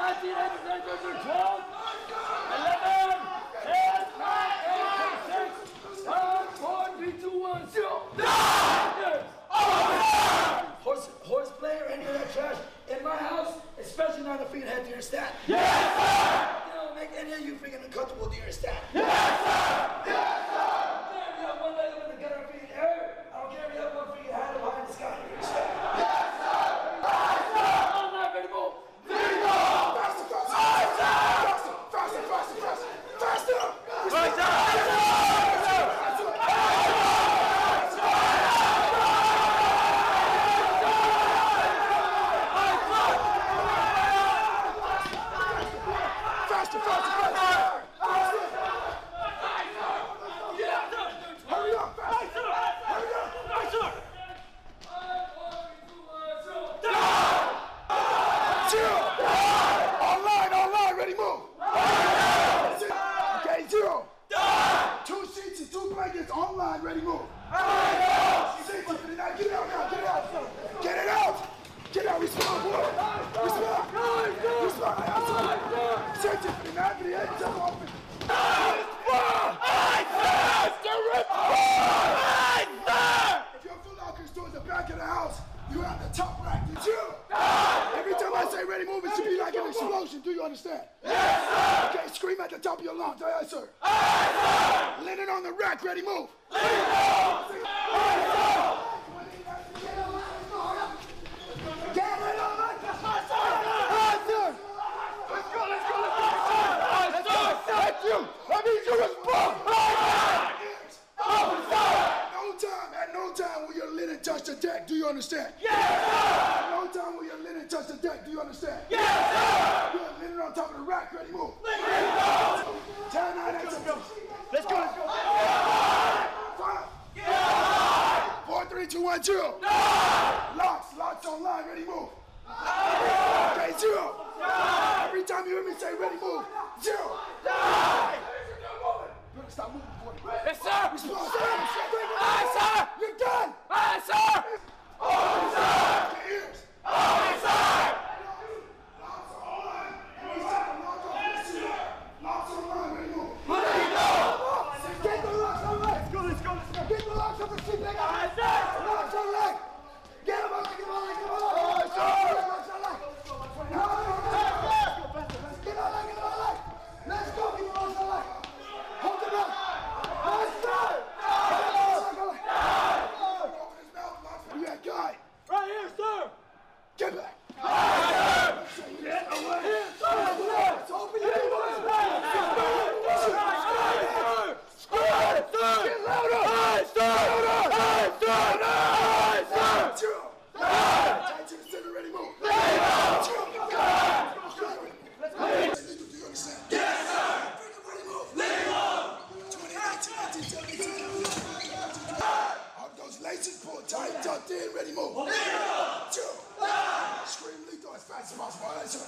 1997, 12, 11, 10, 9, 8, 6, 5, 4, 3, 2, 1, 0. No! Horse player and internet trash in my house, especially not a feedhead to your stat. Yes, sir! Make any of you freaking uncomfortable to your stat. Yes, sir! Yes, sir! Damn, you have one leg up in the gutter freaking air. I don't care if you have one freaking hat up high in the sky to your stat. Yes, sir! Yes, sir! I'm not ready to move. Faster, faster, faster, faster, faster, faster, faster, faster! Ready, move. Get it out now. Get it out. Get it out. Get out. Respond, boy. Respond. Respond. Check it for the 98. Jump off it. If your Foot Locker store is the back of the house, you're at the top rack. Did you? Every time I say ready, move, it should be like an explosion. Do you understand? Yes, sir. Okay, scream at the top of your lungs. Yes, sir. Leaning on the rack. Ready, move. Let's go! Let's go! Ready, move. Scream, lead, go as fast as possible.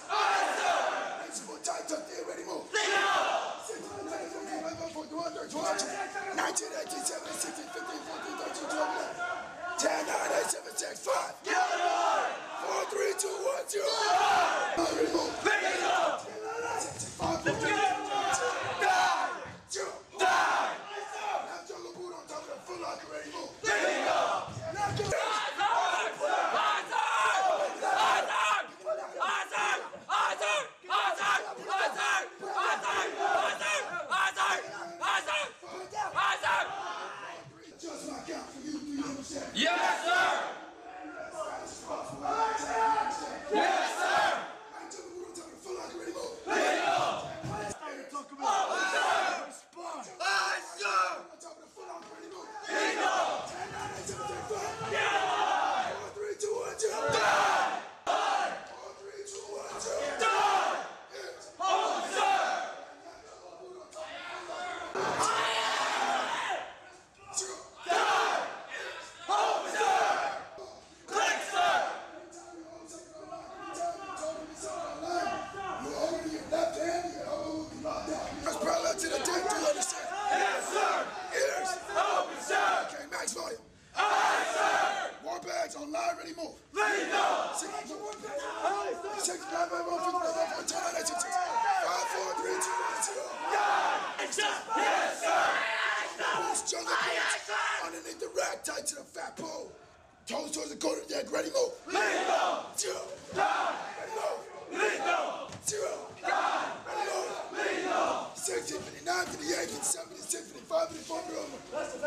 Ready, move. Lethal. Zero. Die. Ready, move. Lethal. Zero. Die. Ready, move. Lethal. 6:59 to the Yankees. 7:55 to the Formula.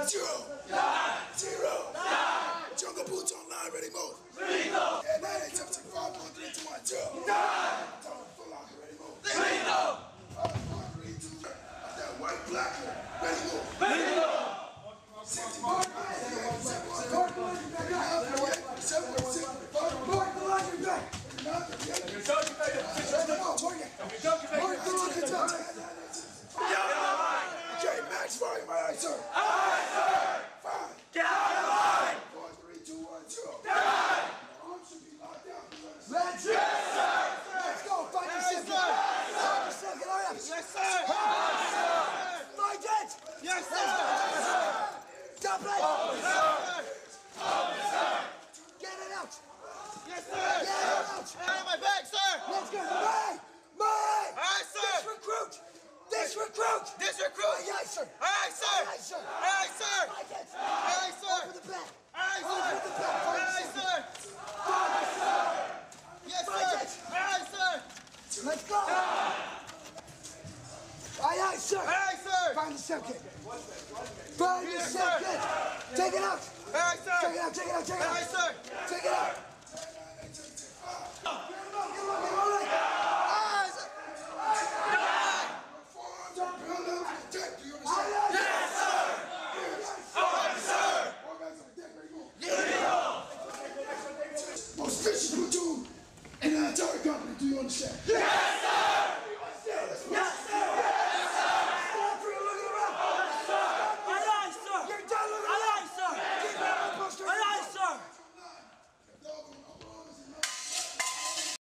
Zero. Die. Zero. Die. Jungle Boots online. Ready, move. Lethal. And 9:8:55.321. Zero. Die. Full on. Ready, move. Lethal. 5, 4, 3, 2. That white black. Ready, move. Lethal. 5, 4, 3, 2, 1, 0. Die! My arm should be locked down. Let's go! Let's go! Fight yourself! Yes, sir! Yes, sir! Fight it! Yes, sir! Stop it! Officer! Officer! Get it out! Yes, sir! Get it out! Hey, my back, sir! Let's go! My! My! All right, sir! This recruit! This recruit! This recruit! Aye, aye, sir! All right, sir! Aye, sir! Aye, sir! Fight it! Aye, sir! Over the back! Aye, sir! Over the back! Aye, sir! Aye, sir! Yes, sir! Aye, sir! Let's go! Aye, aye, sir! Aye, sir! Find the second! Find the second! Take it out! Aye, sir! Take it out! Take it out! Take it out! Aye, sir!